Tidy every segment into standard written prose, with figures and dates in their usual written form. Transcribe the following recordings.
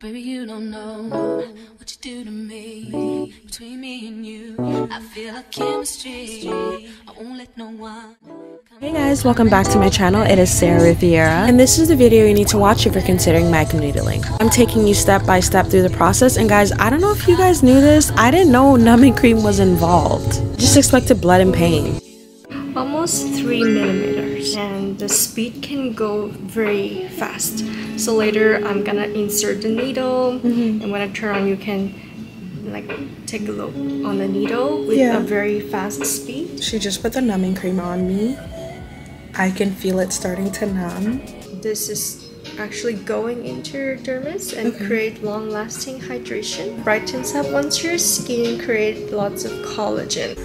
Baby, you don't know what you do to me. Between me and you, I feel like chemistry. I won't let no one. Hey guys, welcome back to my channel. It is Sarah Riviera, and this is the video you need to watch if you're considering microneedling. I'm taking you step by step through the process, and guys, I don't know if you guys knew this. I didn't know numbing cream was involved. Just expected blood and pain. Almost 3 millimeters, and the speed can go very fast. So later I'm gonna insert the needle, and when I turn on, you can like take a look on the needle with a very fast speed. She just put the numbing cream on me. I can feel it starting to numb. This is actually going into your dermis and create long-lasting hydration. Brightens up once your skin, create lots of collagen.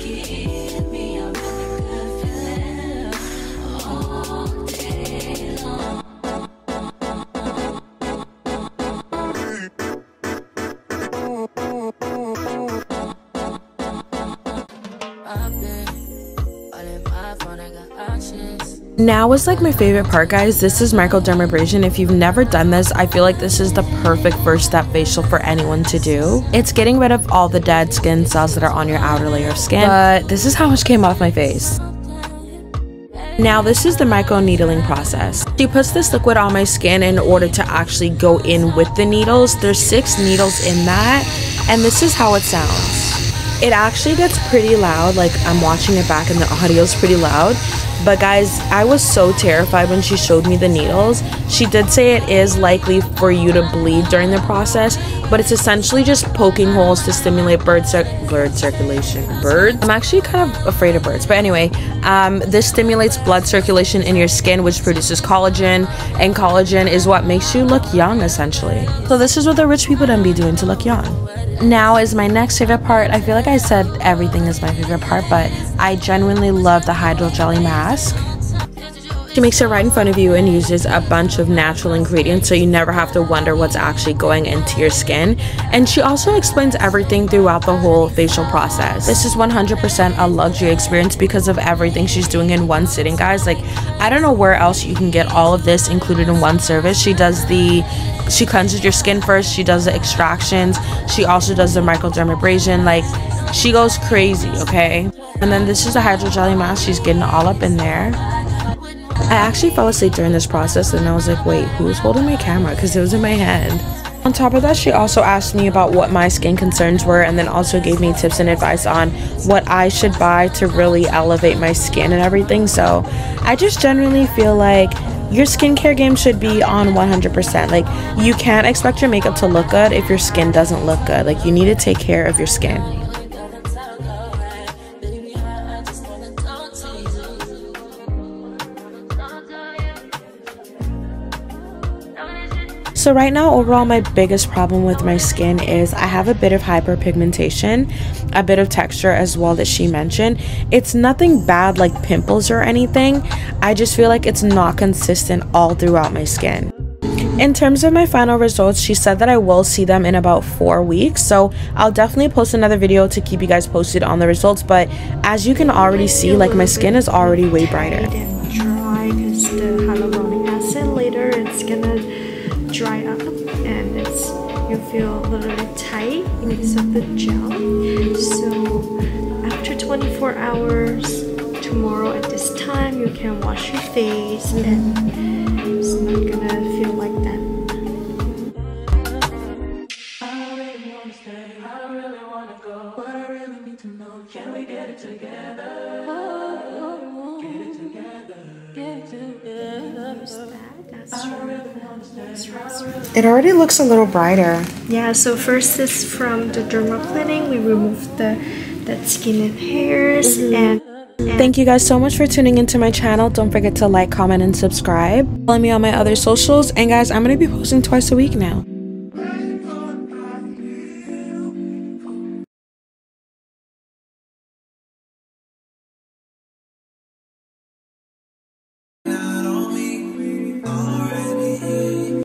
Now is like my favorite part, guys. This is microdermabrasion. If you've never done this, I feel like this is the perfect first step facial for anyone to do. It's getting rid of all the dead skin cells that are on your outer layer of skin, but this is how much came off my face. Now this is the microneedling process. She puts this liquid on my skin in order to actually go in with the needles. There's 6 needles in that, and this is how it sounds. It actually gets pretty loud, like I'm watching it back and the audio's pretty loud. But guys, I was so terrified when she showed me the needles. She did say it is likely for you to bleed during the process, but it's essentially just poking holes to stimulate blood circulation. I'm actually kind of afraid of birds, but anyway, this stimulates blood circulation in your skin, which produces collagen, and collagen is what makes you look young, essentially. So this is what the rich people don't be doing to look young. Now is my next favorite part. I feel like I said everything is my favorite part, but I genuinely love the hydro jelly mask. She makes it right in front of you and uses a bunch of natural ingredients, so you never have to wonder what's actually going into your skin. And she also explains everything throughout the whole facial process. This is 100% a luxury experience because of everything she's doing in one sitting, guys. Like, I don't know where else you can get all of this included in one service. She cleanses your skin first, she does the extractions, she also does the microdermabrasion. Like, she goes crazy, okay? And then this is the hydro jelly mask. She's getting all up in there. I actually fell asleep during this process, and I was like, wait, who's holding my camera? Because it was in my hand. On top of that, she also asked me about what my skin concerns were, and then also gave me tips and advice on what I should buy to really elevate my skin and everything. So I just generally feel like your skincare game should be on 100%. Like, you can't expect your makeup to look good if your skin doesn't look good. Like, you need to take care of your skin. So right now, overall, my biggest problem with my skin is I have a bit of hyperpigmentation, a bit of texture as well that she mentioned. It's nothing bad like pimples or anything. I just feel like it's not consistent all throughout my skin. In terms of my final results, she said that I will see them in about 4 weeks. So I'll definitely post another video to keep you guys posted on the results. But as you can already see, like, my skin is already way brighter. Dry, because the hyaluronic acid later, it's gonna dry up, and it's, you feel a little bit tight because of the gel. So after 24 hours tomorrow at this time, you can wash your face, and it's not gonna feel like that. I really wanna go. What I really need to know, can we get it together? It already looks a little brighter. Yeah, so first is from the dermaplaning. We removed that skin and hairs. And thank you guys so much for tuning into my channel. Don't forget to like, comment, and subscribe. Follow me on my other socials. And guys, I'm going to be posting twice a week now.